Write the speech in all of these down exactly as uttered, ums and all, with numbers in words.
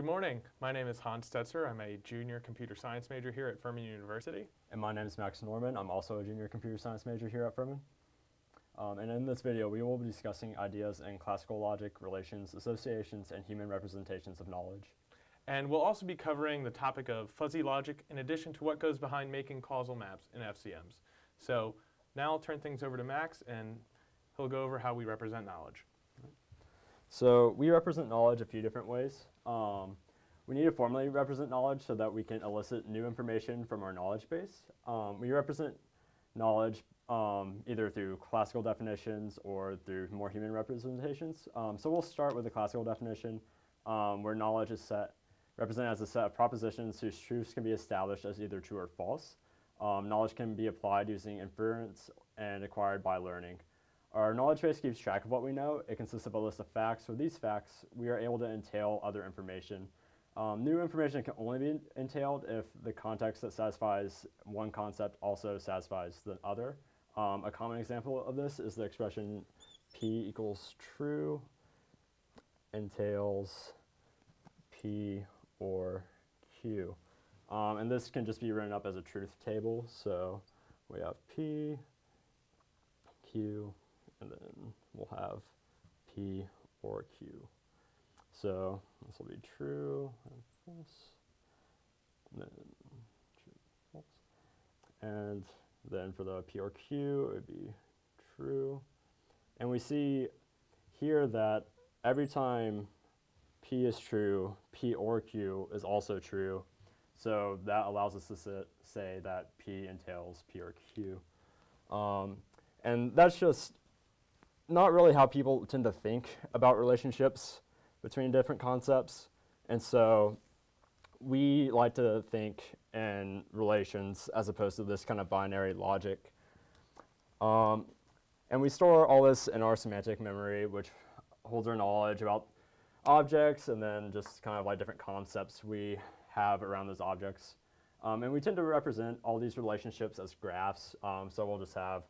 Good morning. My name is Hans Stetzer. I'm a junior computer science major here at Furman University. And my name is Max Norman. I'm also a junior computer science major here at Furman. Um, and in this video, we will be discussing ideas in classical logic, relations, associations, and human representations of knowledge. And we'll also be covering the topic of fuzzy logic in addition to what goes behind making causal maps in F C Ms. So now I'll turn things over to Max, and he'll go over how we represent knowledge. So we represent knowledge a few different ways. Um, we need to formally represent knowledge so that we can elicit new information from our knowledge base. Um, we represent knowledge um, either through classical definitions or through more human representations. Um, so we'll start with the classical definition um, where knowledge is set, represented as a set of propositions whose truths can be established as either true or false. Um, knowledge can be applied using inference and acquired by learning. Our knowledge base keeps track of what we know. It consists of a list of facts. With these facts, we are able to entail other information. Um, new information can only be entailed if the context that satisfies one concept also satisfies the other. Um, a common example of this is the expression P equals true entails P or Q. Um, and this can just be written up as a truth table. So we have P, Q, and then we'll have P or Q. So this will be true and false, and then true and false. And then for the P or Q, it would be true. And we see here that every time P is true, P or Q is also true. So that allows us to say that P entails P or Q. Um, and that's just not really how people tend to think about relationships between different concepts. And so we like to think in relations as opposed to this kind of binary logic. Um, and we store all this in our semantic memory, which holds our knowledge about objects and then just kind of like different concepts we have around those objects. Um, and we tend to represent all these relationships as graphs. Um, so we'll just have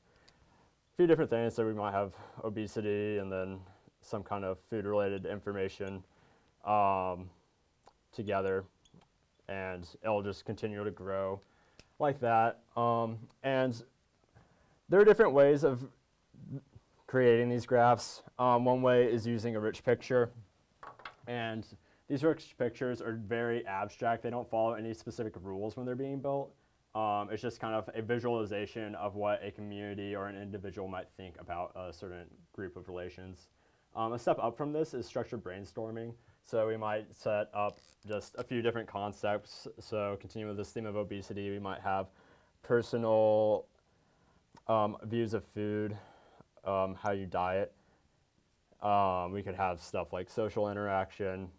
few different things. So we might have obesity and then some kind of food-related information um, together, and it'll just continue to grow like that. Um, and there are different ways of creating these graphs. Um, one way is using a rich picture, and these rich pictures are very abstract. They don't follow any specific rules when they're being built. Um, it's just kind of a visualization of what a community or an individual might think about a certain group of relations. Um, a step up from this is structured brainstorming. So we might set up just a few different concepts. So continuing with this theme of obesity, we might have personal um, views of food, um, how you diet. Um, we could have stuff like social interaction,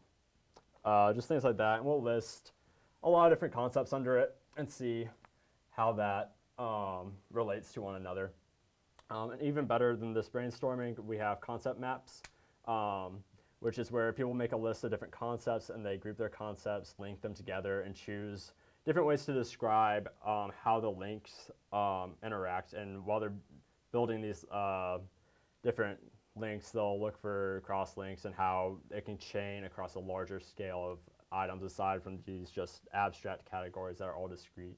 uh, just things like that. And we'll list a lot of different concepts under it and see how that um, relates to one another. Um, and even better than this brainstorming, we have concept maps, um, which is where people make a list of different concepts and they group their concepts, link them together, and choose different ways to describe um, how the links um, interact. And while they're building these uh, different links, they'll look for cross-links and how it can chain across a larger scale of items aside from these just abstract categories that are all discrete.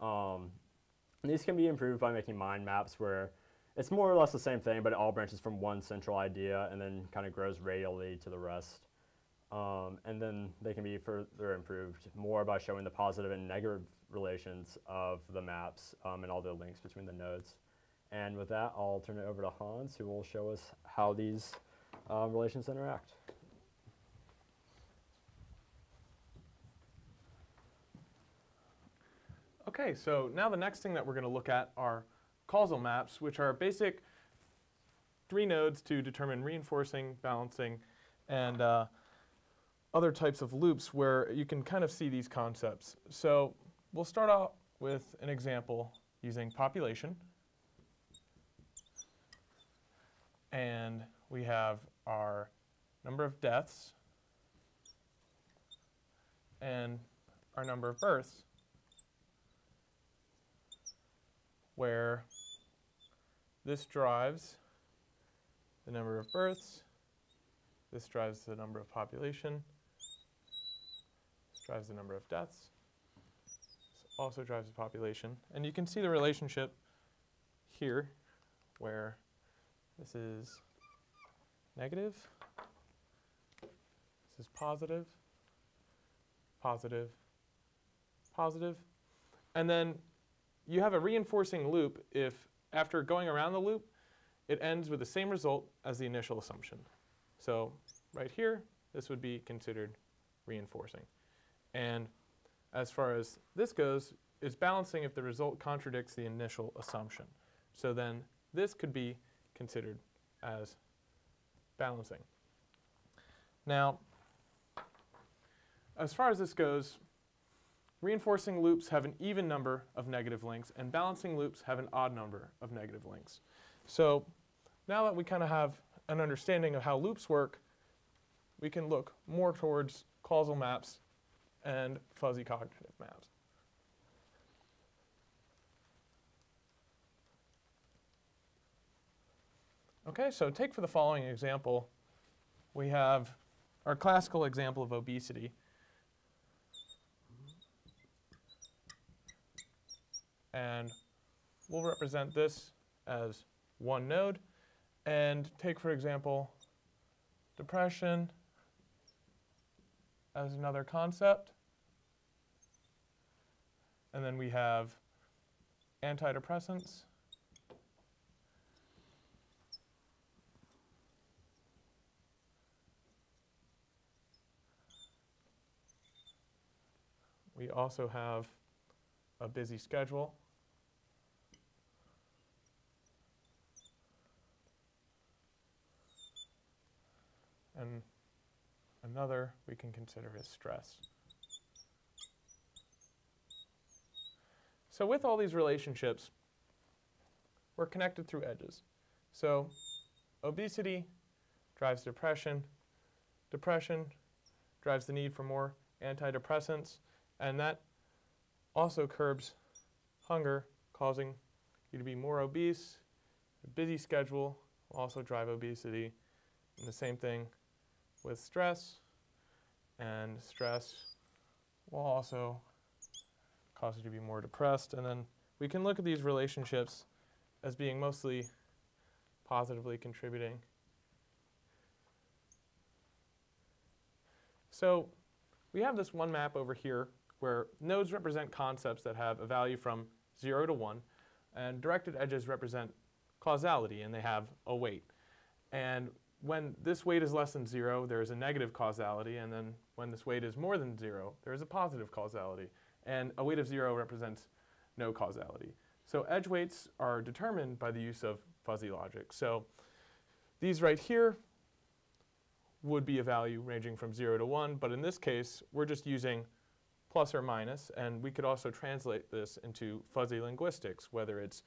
Um, and these can be improved by making mind maps where it's more or less the same thing, but it all branches from one central idea and then kind of grows radially to the rest. Um, and then they can be further improved more by showing the positive and negative relations of the maps um, and all the links between the nodes. And with that, I'll turn it over to Hans, who will show us how these uh, relations interact. Okay, so now the next thing that we're going to look at are causal maps, which are basic three nodes to determine reinforcing, balancing, and uh, other types of loops where you can kind of see these concepts. So we'll start out with an example using population. And we have our number of deaths and our number of births, where this drives the number of births, this drives the number of population, drives the number of deaths. This also drives the population. And you can see the relationship here, where this is negative, this is positive, positive, positive. And then you have a reinforcing loop if, after going around the loop, it ends with the same result as the initial assumption. So right here, this would be considered reinforcing. And as far as this goes, it's balancing if the result contradicts the initial assumption. So then this could be considered as balancing. Now, as far as this goes, reinforcing loops have an even number of negative links, and balancing loops have an odd number of negative links. So now that we kind of have an understanding of how loops work, we can look more towards causal maps and fuzzy cognitive maps. Okay, so take for the following example, we have our classical example of obesity. And we'll represent this as one node. And take, for example, depression as another concept. And then we have antidepressants. We also have a busy schedule. And another we can consider as stress. So with all these relationships, we're connected through edges. So obesity drives depression. Depression drives the need for more antidepressants. And that also curbs hunger, causing you to be more obese. A busy schedule will also drive obesity. And the same thing with stress, and stress will also cause you to be more depressed. And then we can look at these relationships as being mostly positively contributing. So we have this one map over here where nodes represent concepts that have a value from zero to one, and directed edges represent causality, and they have a weight. And when this weight is less than zero, there is a negative causality, and then when this weight is more than zero, there is a positive causality. And a weight of zero represents no causality. So edge weights are determined by the use of fuzzy logic. So these right here would be a value ranging from zero to one, but in this case, we're just using plus or minus, and we could also translate this into fuzzy linguistics, whether it's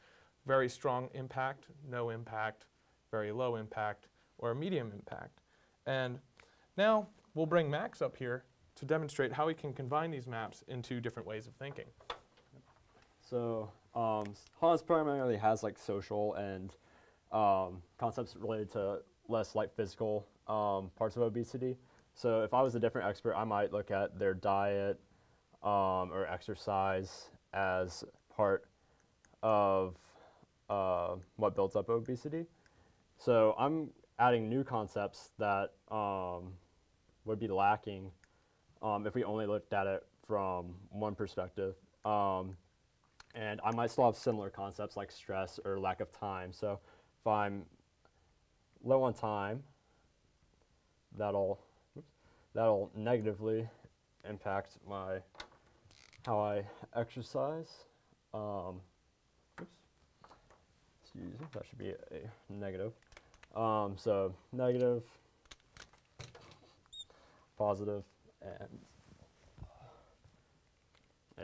very strong impact, no impact, very low impact, or medium impact. And now we'll bring Max up here to demonstrate how we can combine these maps into different ways of thinking. So um, Hans primarily has like social and um, concepts related to less like physical um, parts of obesity. So if I was a different expert, I might look at their diet um, or exercise as part of uh, what builds up obesity. So I'm adding new concepts that um, would be lacking um, if we only looked at it from one perspective. Um, and I might still have similar concepts like stress or lack of time. So if I'm low on time, that'll that'll negatively impact my how I exercise. Um, oops. Excuse me, that should be a negative. Um, so negative, positive, and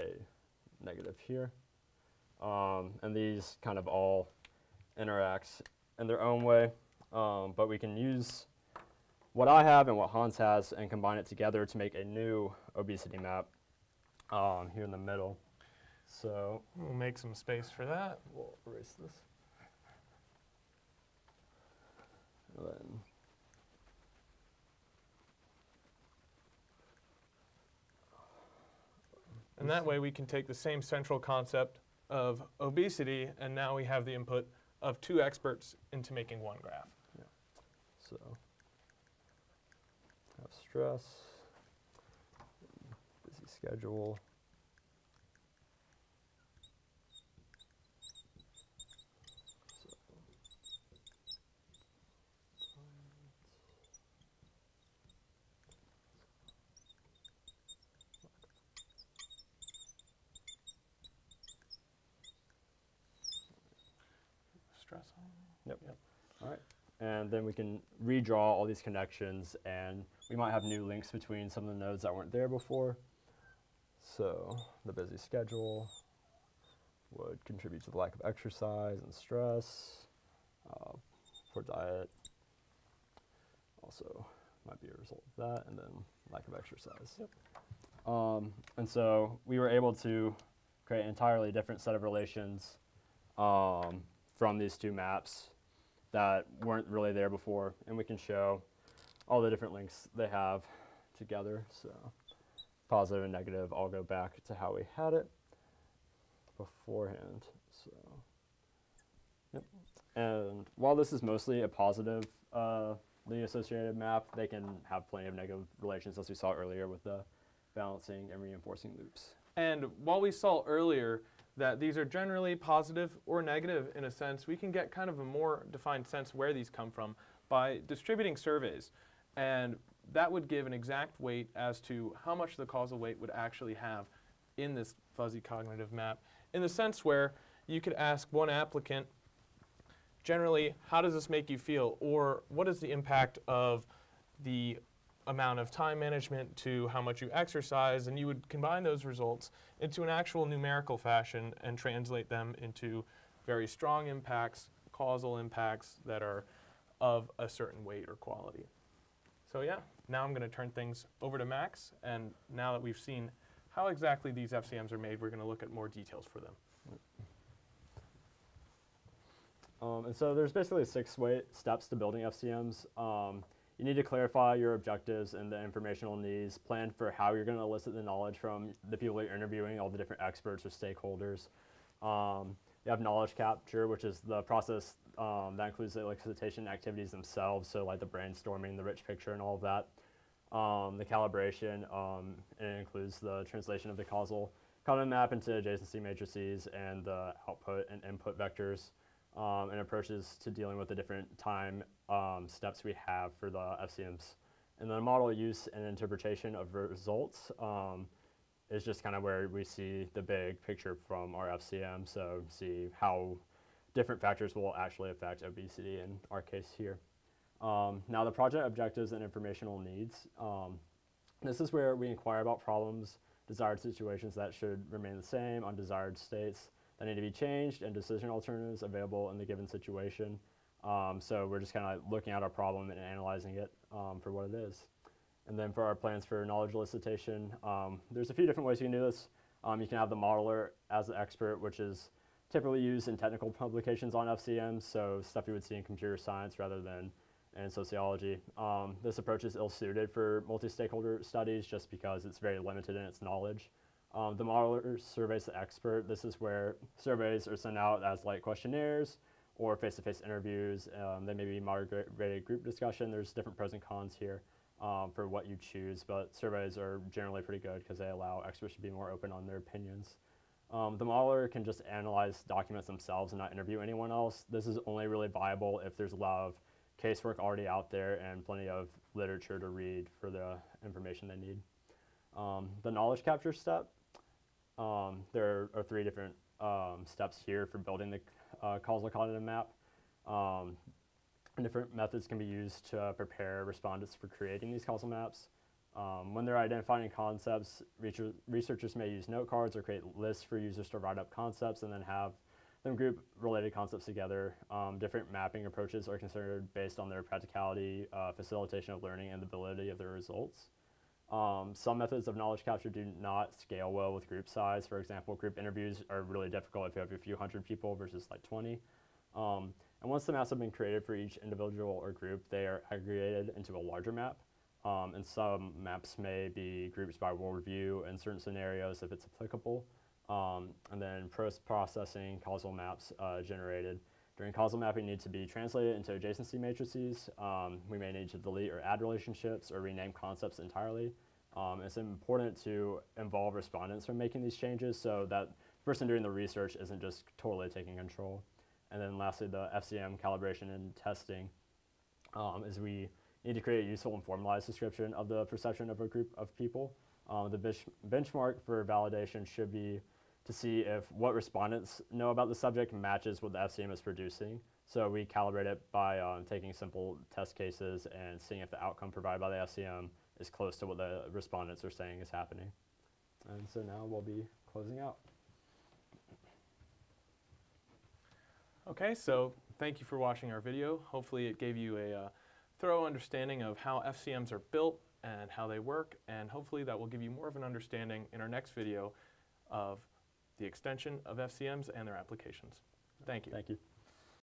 a negative here. Um, and these kind of all interact in their own way. Um, but we can use what I have and what Hans has and combine it together to make a new obesity map um, here in the middle. So we'll make some space for that. We'll erase this. Then And that way we can take the same central concept of obesity, and now we have the input of two experts into making one graph. Yeah. So have stress, busy schedule. Yep. Yep. All right. And then we can redraw all these connections, and we might have new links between some of the nodes that weren't there before. So the busy schedule would contribute to the lack of exercise and stress. Uh, poor diet also might be a result of that, and then lack of exercise. Yep. Um, and so we were able to create an entirely different set of relations um, from these two maps that weren't really there before, and we can show all the different links they have together. So positive and negative all go back to how we had it beforehand. So, yep. And while this is mostly a positively uh, associated map, they can have plenty of negative relations, as we saw earlier with the balancing and reinforcing loops. And while we saw earlier that these are generally positive or negative in a sense, we can get kind of a more defined sense where these come from by distributing surveys. And that would give an exact weight as to how much the causal weight would actually have in this fuzzy cognitive map, in the sense where you could ask one applicant, generally, how does this make you feel? Or what is the impact of the amount of time management to how much you exercise, and you would combine those results into an actual numerical fashion and translate them into very strong impacts, causal impacts that are of a certain weight or quality. So yeah, now I'm going to turn things over to Max, and now that we've seen how exactly these F C Ms are made, we're going to look at more details for them. Um, and so there's basically six way steps to building F C Ms. Um, You need to clarify your objectives and the informational needs, plan for how you're going to elicit the knowledge from the people you're interviewing, all the different experts or stakeholders. Um, you have knowledge capture, which is the process um, that includes the elicitation activities themselves, so like the brainstorming, the rich picture, and all of that. Um, the calibration, um, and it includes the translation of the causal cognitive map into adjacency matrices and the output and input vectors. Um, and approaches to dealing with the different time um, steps we have for the F C Ms. And then model use and interpretation of results um, is just kind of where we see the big picture from our F C M, so see how different factors will actually affect obesity in our case here. Um, now the project objectives and informational needs. Um, this is where we inquire about problems, desired situations that should remain the same, undesired states that need to be changed, and decision alternatives available in the given situation. Um, so we're just kind of looking at our problem and analyzing it um, for what it is. And then for our plans for knowledge elicitation, um, there's a few different ways you can do this. Um, you can have the modeler as the expert, which is typically used in technical publications on F C Ms, so stuff you would see in computer science rather than in sociology. Um, this approach is ill-suited for multi-stakeholder studies just because it's very limited in its knowledge. Um, the modeler surveys the expert. This is where surveys are sent out as like questionnaires or face-to-face interviews. Um, they may be moderated group discussion. There's different pros and cons here um, for what you choose, but surveys are generally pretty good because they allow experts to be more open on their opinions. Um, the modeler can just analyze documents themselves and not interview anyone else. This is only really viable if there's a lot of casework already out there and plenty of literature to read for the information they need. Um, the knowledge capture step. Um, there are three different um, steps here for building the uh, causal cognitive map. Um, different methods can be used to prepare respondents for creating these causal maps. Um, when they're identifying concepts, researchers may use note cards or create lists for users to write up concepts and then have them group related concepts together. Um, different mapping approaches are considered based on their practicality, uh, facilitation of learning, and the validity of their results. Um, some methods of knowledge capture do not scale well with group size. For example, group interviews are really difficult if you have a few hundred people versus like twenty. Um, and once the maps have been created for each individual or group, they are aggregated into a larger map. Um, and some maps may be grouped by worldview in certain scenarios if it's applicable. Um, and then post-processing causal maps uh, generated during causal mapping need to be translated into adjacency matrices. Um, we may need to delete or add relationships or rename concepts entirely. Um, it's important to involve respondents when making these changes so that the person doing the research isn't just totally taking control. And then lastly, the F C M calibration and testing um, is we need to create a useful and formalized description of the perception of a group of people. Um, the bench benchmark for validation should be to see if what respondents know about the subject matches what the F C M is producing. So we calibrate it by um, taking simple test cases and seeing if the outcome provided by the F C M is close to what the respondents are saying is happening. And so now we'll be closing out. Okay, so thank you for watching our video. Hopefully it gave you a uh, thorough understanding of how F C Ms are built and how they work, and hopefully that will give you more of an understanding in our next video of the extension of F C Ms and their applications. Thank you. Thank you.